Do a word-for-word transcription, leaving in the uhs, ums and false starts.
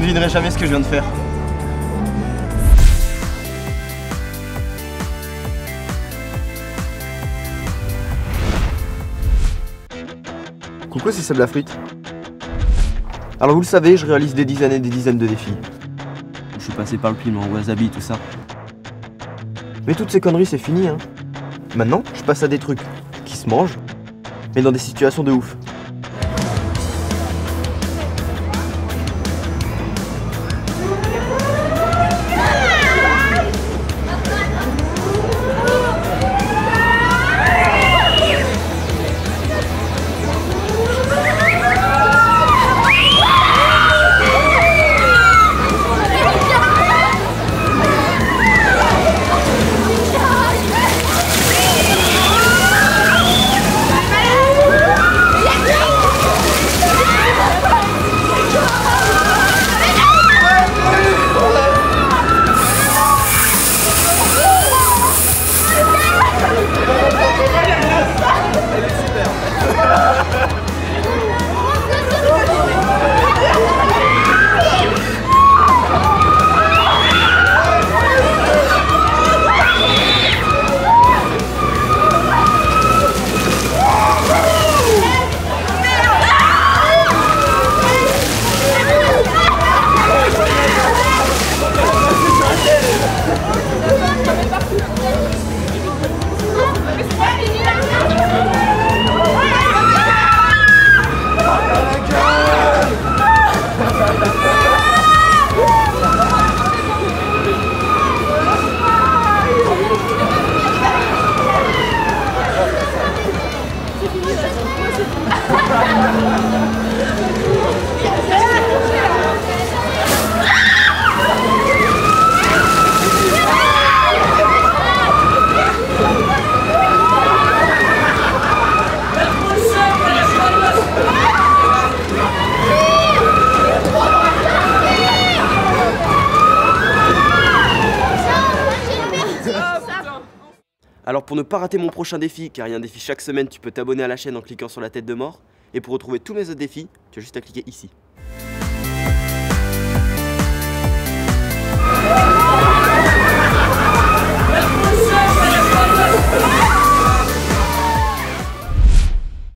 Vous ne devinerez jamais ce que je viens de faire. Coucou, c'est Seb la Frite. Alors vous le savez, je réalise des dizaines et des dizaines de défis. Je suis passé par le piment, wasabi, tout ça. Mais toutes ces conneries, c'est fini, hein. Maintenant, je passe à des trucs qui se mangent, mais dans des situations de ouf. Alors pour ne pas rater mon prochain défi, car il y a un défi chaque semaine, tu peux t'abonner à la chaîne en cliquant sur la tête de mort. Et pour retrouver tous mes autres défis, tu as juste à cliquer ici.